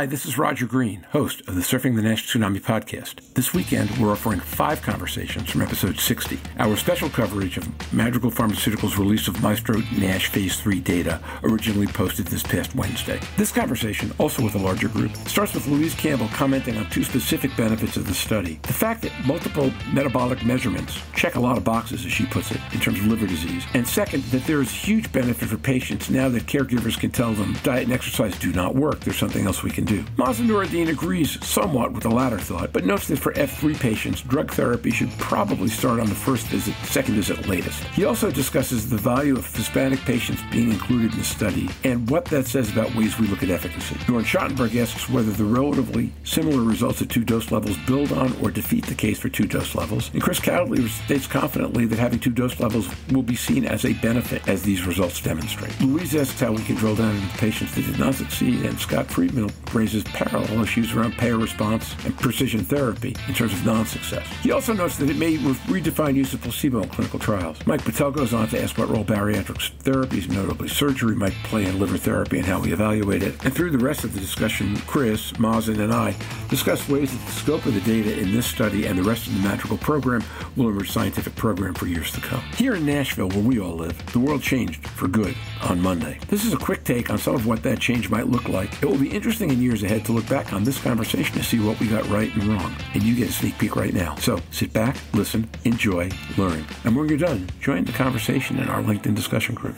Hi, this is Roger Green, host of the Surfing the Nash Tsunami podcast. This weekend, we're offering 5 conversations from episode 60. Our special coverage of Madrigal Pharmaceuticals' release of Maestro Nash Phase 3 data, originally posted this past Wednesday. This conversation, also with a larger group, starts with Louise Campbell commenting on 2 specific benefits of the study. The fact that multiple metabolic measurements check a lot of boxes, as she puts it, in terms of liver disease. And second, that there is huge benefit for patients now that caregivers can tell them diet and exercise do not work. There's something else we can do. Mazen Noureddin agrees somewhat with the latter thought, but notes that for F3 patients, drug therapy should probably start on the first visit, second visit latest. He also discusses the value of Hispanic patients being included in the study and what that says about ways we look at efficacy. Jörn Schattenberg asks whether the relatively similar results at 2 dose levels build on or defeat the case for 2 dose levels, and Kris Kowdley states confidently that having 2 dose levels will be seen as a benefit, as these results demonstrate. Louise asks how we can drill down into patients that did not succeed, and Scott Friedman raises parallel issues around payer response and precision therapy in terms of non-success. He also notes that it may redefine use of placebo in clinical trials. Mike Patel goes on to ask what role bariatric therapies, notably surgery, might play in liver therapy and how we evaluate it. And through the rest of the discussion, Kris, Mazen, and I discuss ways that the scope of the data in this study and the rest of the Madrigal program will enrich scientific program for years to come. Here in Nashville, where we all live, the world changed for good on Monday. This is a quick take on some of what that change might look like. It will be interesting in years ahead to look back on this conversation to see what we got right and wrong. And you get a sneak peek right now. So sit back, listen, enjoy, learn. And when you're done, join the conversation in our LinkedIn discussion group.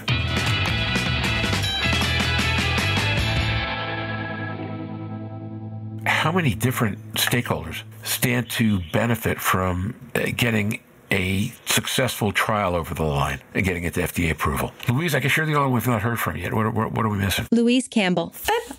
How many different stakeholders stand to benefit from getting a successful trial over the line and getting it to FDA approval? Louise, I guess you're the only one we've not heard from yet. What are we missing? Louise Campbell.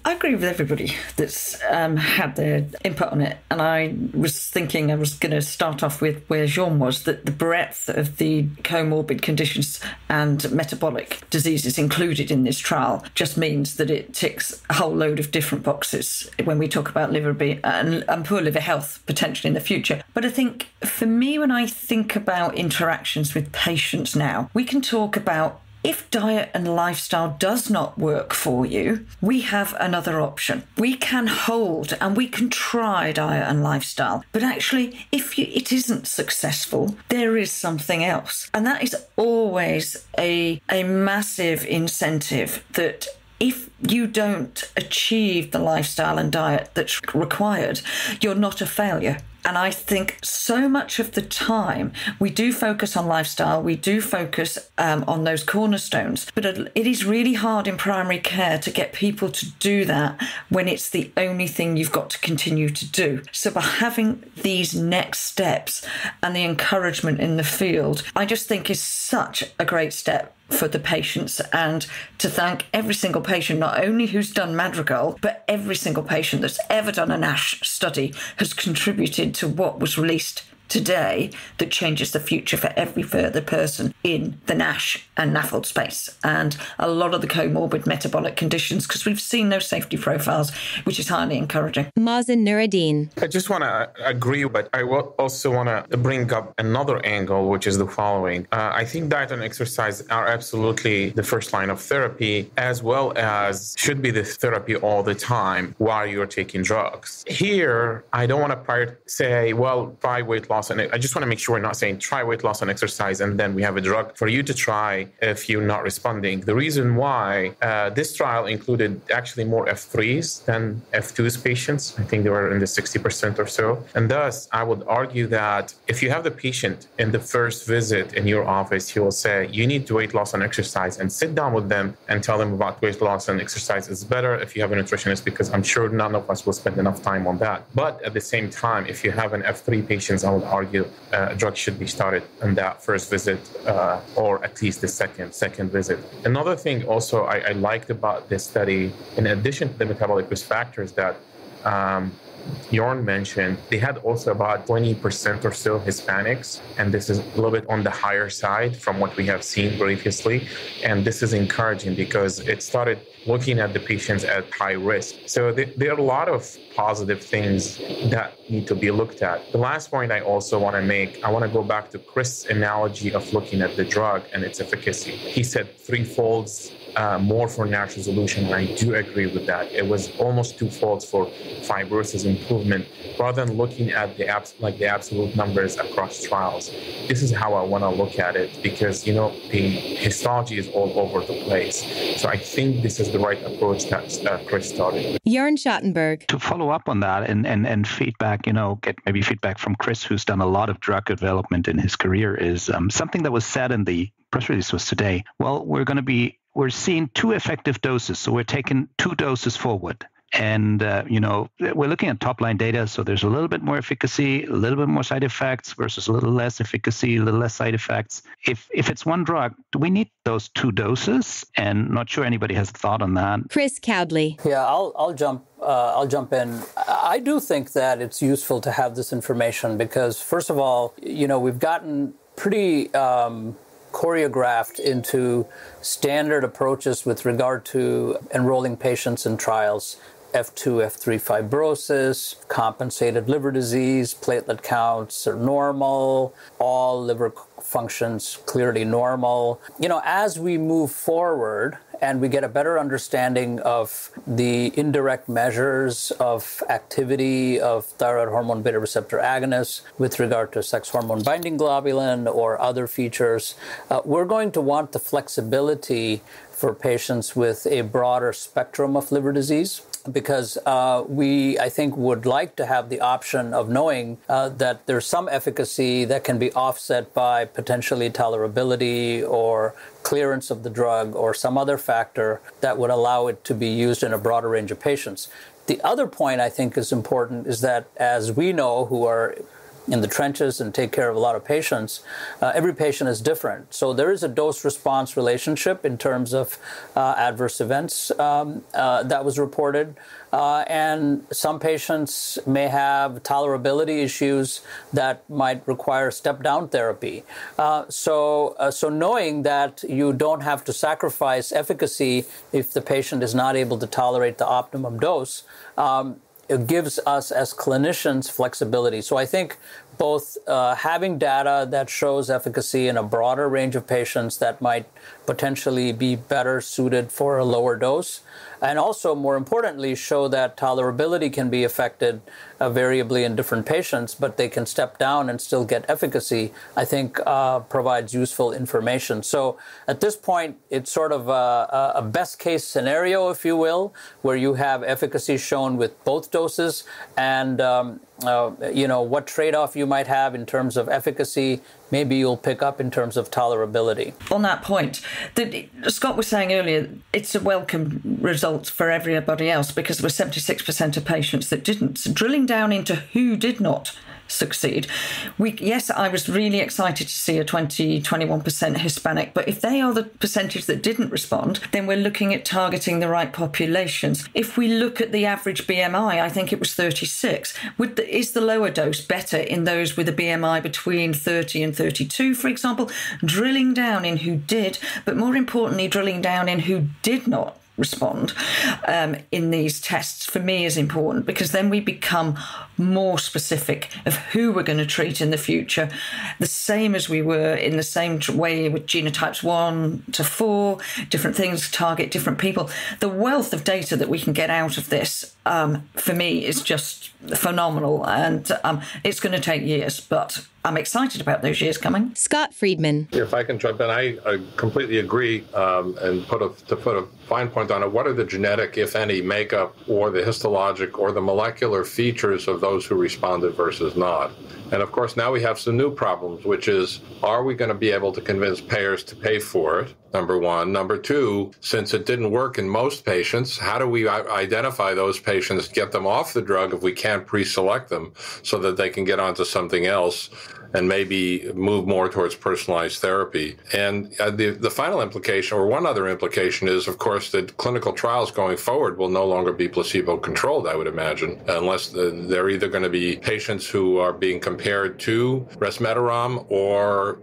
I agree with everybody that's had their input on it. And I was thinking I was going to start off with where Jörn was, that the breadth of the comorbid conditions and metabolic diseases included in this trial just means that it ticks a whole load of different boxes when we talk about liver and poor liver health potentially in the future. But I think for me, when I think about interactions with patients now, we can talk about if diet and lifestyle does not work for you, we have another option. We can hold and we can try diet and lifestyle. But actually, if it isn't successful, there is something else. And that is always a massive incentive that if you don't achieve the lifestyle and diet that's required, you're not a failure. And I think so much of the time we do focus on lifestyle, we do focus on those cornerstones, but it is really hard in primary care to get people to do that when it's the only thing you've got to continue to do. So by having these next steps and the encouragement in the field, I just think is such a great step for the patients, and to thank every single patient, not only who's done Madrigal, but every single patient that's ever done a NASH study has contributed to what was released today that changes the future for every further person in the NASH and NAFLD space and a lot of the comorbid metabolic conditions, because we've seen those safety profiles, which is highly encouraging. Mazen Noureddin. I just want to agree, but I also want to bring up another angle, which is the following. I think diet and exercise are absolutely the first line of therapy, as well as should be the therapy all the time while you're taking drugs. Here, I don't want to say, well, try weight loss, and I just want to make sure we're not saying try weight loss and exercise and then we have a drug for you to try if you're not responding. The reason why this trial included actually more F3s than F2s patients, I think they were in the 60% or so. And thus, I would argue that if you have the patient in the first visit in your office, he will say, you need to weight loss and exercise, and sit down with them and tell them about weight loss and exercise is better if you have a nutritionist, because I'm sure none of us will spend enough time on that. But at the same time, if you have an F3 patient, I would argue drugs should be started on that first visit or at least the second visit. Another thing also I liked about this study, in addition to the metabolic risk factors that Jörn mentioned, they had also about 20% or so Hispanics, and this is a little bit on the higher side from what we have seen previously. And this is encouraging because it started looking at the patients at high risk. So there are a lot of positive things that need to be looked at. The last point I also want to make, I want to go back to Kris' analogy of looking at the drug and its efficacy. He said 3-folds more for NASH resolution, and I do agree with that. It was almost twofold for fibrosis improvement, rather than looking at the absolute numbers across trials. This is how I want to look at it, because you know the histology is all over the place. So I think this is the right approach that Kris started. Jörn Schattenberg. To follow up on that and feedback, you know, get maybe feedback from Kris, who's done a lot of drug development in his career, is something that was said in the press release was today. Well, we're seeing two effective doses, so we're taking two doses forward. And, you know, we're looking at top line data. So there's a little bit more efficacy, a little bit more side effects versus a little less efficacy, a little less side effects. If it's one drug, do we need those two doses? And not sure anybody has a thought on that. Kris Kowdley. Yeah, I'll jump in. I do think that it's useful to have this information because, first of all, you know, we've gotten pretty choreographed into standard approaches with regard to enrolling patients in trials, F2, F3 fibrosis, compensated liver disease, platelet counts are normal, all liver functions clearly normal. You know, as we move forward and we get a better understanding of the indirect measures of activity of thyroid hormone beta receptor agonists with regard to sex hormone binding globulin or other features, we're going to want the flexibility for patients with a broader spectrum of liver disease, because we, I think, would like to have the option of knowing that there's some efficacy that can be offset by potentially tolerability or clearance of the drug or some other factor that would allow it to be used in a broader range of patients. The other point I think is important is that, as we know, who are in the trenches and take care of a lot of patients, every patient is different. So there is a dose-response relationship in terms of adverse events that was reported. And some patients may have tolerability issues that might require step-down therapy. So knowing that you don't have to sacrifice efficacy if the patient is not able to tolerate the optimum dose, it gives us as clinicians flexibility. So I think both having data that shows efficacy in a broader range of patients that might potentially be better suited for a lower dose, and also, more importantly, show that tolerability can be affected variably in different patients, but they can step down and still get efficacy, I think provides useful information. So at this point, it's sort of a best-case scenario, if you will, where you have efficacy shown with both doses and you know, what trade-off you might have in terms of efficacy, maybe you'll pick up in terms of tolerability. On that point, Scott was saying earlier, it's a welcome result for everybody else because there were 76% of patients that didn't. So drilling down into who did not succeed, yes, I was really excited to see a 21% Hispanic, but if they are the percentage that didn't respond, then we're looking at targeting the right populations. If we look at the average BMI, I think it was 36. Is the lower dose better in those with a BMI between 30 and 32, for example? Drilling down in who did, but more importantly, drilling down in who did not respond in these tests, for me, is important, because then we become more specific of who we're going to treat in the future, the same as we were in the same way with genotypes 1 to 4, different things target different people. The wealth of data that we can get out of this, for me, is just phenomenal, and it's going to take years, but I'm excited about those years coming. Scott Friedman. If I can jump in, I completely agree, and to put a fine point on it, what are the genetic, if any, makeup or the histologic or the molecular features of those who responded versus not? And of course, now we have some new problems, which is, are we going to be able to convince payers to pay for it? Number one. Number two, since it didn't work in most patients, how do we identify those patients, get them off the drug if we can't pre-select them so that they can get onto something else and maybe move more towards personalized therapy? And the final implication, or one other implication, is, of course, that clinical trials going forward will no longer be placebo-controlled, I would imagine, unless they're either going to be patients who are being compared to resmetirom or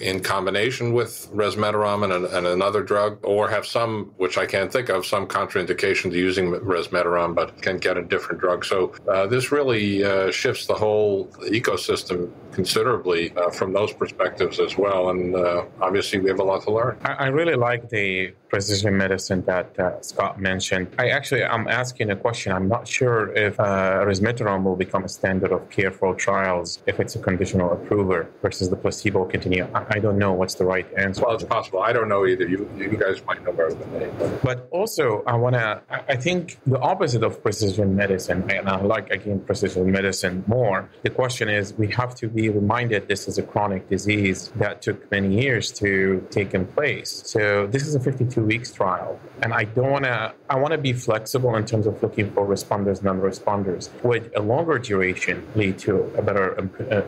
in combination with resmetirom and another drug, or have some, which I can't think of, some contraindication to using resmetirom, but can get a different drug. So this really shifts the whole ecosystem considerably from those perspectives as well, and obviously we have a lot to learn. I really like the precision medicine that Scott mentioned. I'm asking a question. I'm not sure if resmetirom will become a standard of care for trials if it's a conditional approver versus the placebo continuum. I don't know what's the right answer. Well, it's possible. I don't know either. You guys might know better than me. But also, I think the opposite of precision medicine, and I like, again, precision medicine more. The question is, we have to be reminded this is a chronic disease that took many years to take in place. So this is a 52-week trial, and I want to be flexible in terms of looking for responders, non-responders. Would a longer duration lead to a better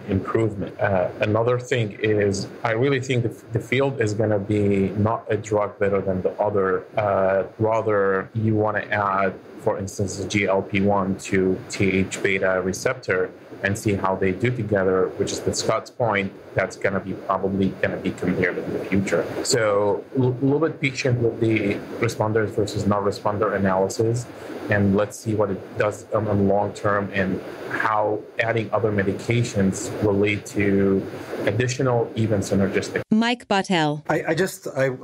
improvement? Another thing is, I really think the field is going to be not a drug better than the other. Rather, you want to add, for instance, GLP-1 to TH-beta receptor and see how they do together, which is the Scott's point. That's going to be probably going to be compared in the future. So a little bit patient with the responders versus non-responder analysis, and let's see what it does on the long term and how adding other medications will lead to additional, even synergistic. Mike Patel. I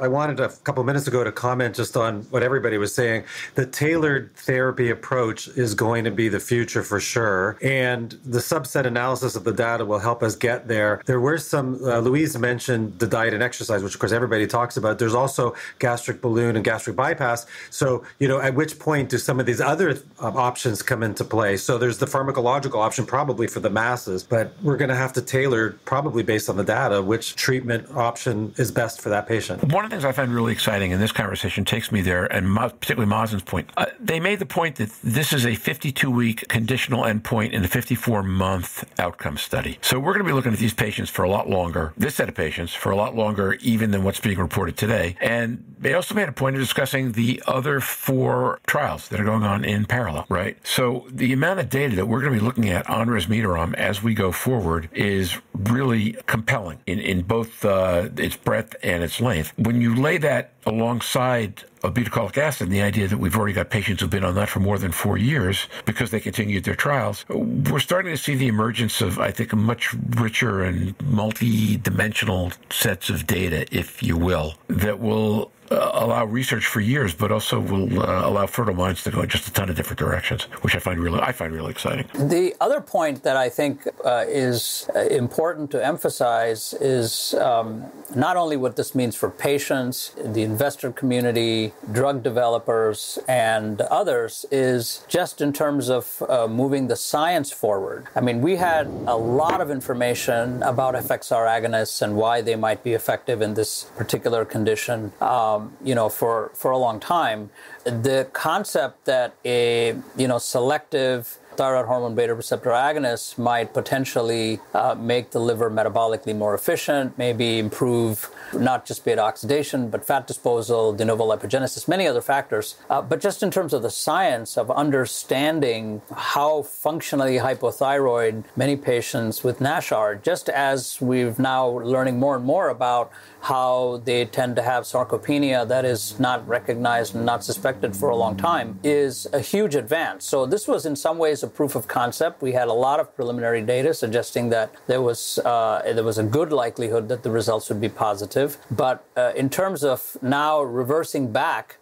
wanted a couple minutes ago to comment just on what everybody was saying. The tailored therapy approach is going to be the future for sure, and the subset analysis of the data will help us get there. There were some, Louise mentioned the diet and exercise, which of course everybody talks about. There's also gastric balloon and gastric bypass. So, at which point do some of these other options come into play? So there's the pharmacological option probably for the masses, but we're going to have to tailor probably based on the data, which treatment option is best for that patient. One of the things I find really exciting in this conversation takes me there, and particularly Mazen's point. They made the point that this is a 52-week conditional endpoint in a 54-month outcome study. So we're going to be looking at these patients for a lot longer, this set of patients for a lot longer even than what's being reported today. And they also made a point of discussing the other four trials that are going on in parallel, right? So the amount of data that we're going to be looking at on resmetirom as we go forward is really compelling in both its breadth and its length. When you lay that alongside of obeticholic acid and the idea that we've already got patients who've been on that for more than 4 years because they continued their trials, we're starting to see the emergence of, I think, a much richer and multi-dimensional sets of data, if you will, that will allow research for years, but also will allow fertile minds to go in just a ton of different directions, which I find really exciting. The other point that I think is important to emphasize is not only what this means for patients, the investor community, drug developers, and others, is just in terms of moving the science forward. I mean, we had a lot of information about FXR agonists and why they might be effective in this particular condition. For a long time, the concept that a, selective thyroid hormone beta receptor agonist might potentially make the liver metabolically more efficient, maybe improve not just beta oxidation, but fat disposal, de novo lipogenesis, many other factors. But just in terms of the science of understanding how functionally hypothyroid many patients with NASH are, just as we've now learning more and more about how they tend to have sarcopenia that is not recognized and not suspected for a long time, is a huge advance. So this was in some ways a proof of concept. We had a lot of preliminary data suggesting that there was a good likelihood that the results would be positive. But in terms of now reversing back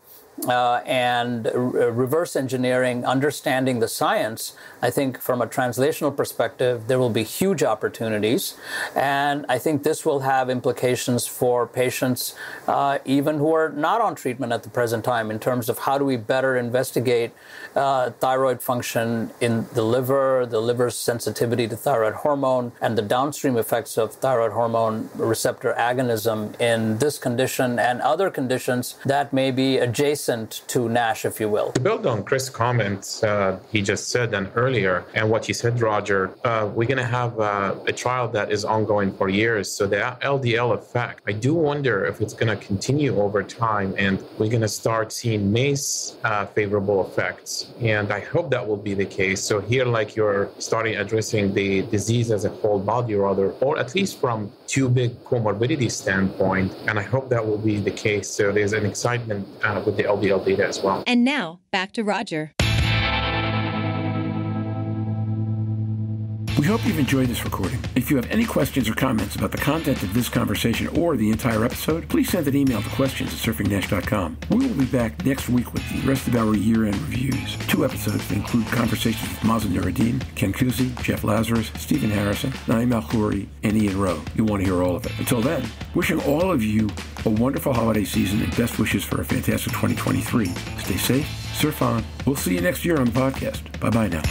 and reverse engineering, understanding the science, I think from a translational perspective, there will be huge opportunities. And I think this will have implications for patients even who are not on treatment at the present time in terms of how do we better investigate thyroid function in the liver, the liver's sensitivity to thyroid hormone, and the downstream effects of thyroid hormone receptor agonism in this condition and other conditions that may be adjacent to NASH, if you will. To build on Chris' comments he just said and earlier, and what you said, Roger, we're going to have a trial that is ongoing for years. So the LDL effect, I do wonder if it's going to continue over time, and we're going to start seeing MACE favorable effects. And I hope that will be the case. So here, like you're starting addressing the disease as a whole body rather, or at least from two big comorbidity standpoint. And I hope that will be the case. So there's an excitement with the LDL data as well. And now, back to Roger. We hope you've enjoyed this recording. If you have any questions or comments about the content of this conversation or the entire episode, please send an email to questions@surfingnash.com. We will be back next week with the rest of our year-end reviews. 2 episodes that include conversations with Mazen Noureddin, Ken Cusi, Jeff Lazarus, Stephen Harrison, Naim Al-Khouri, and Ian Rowe. You'll want to hear all of it. Until then, wishing all of you a wonderful holiday season and best wishes for a fantastic 2023. Stay safe, surf on. We'll see you next year on the podcast. Bye-bye now.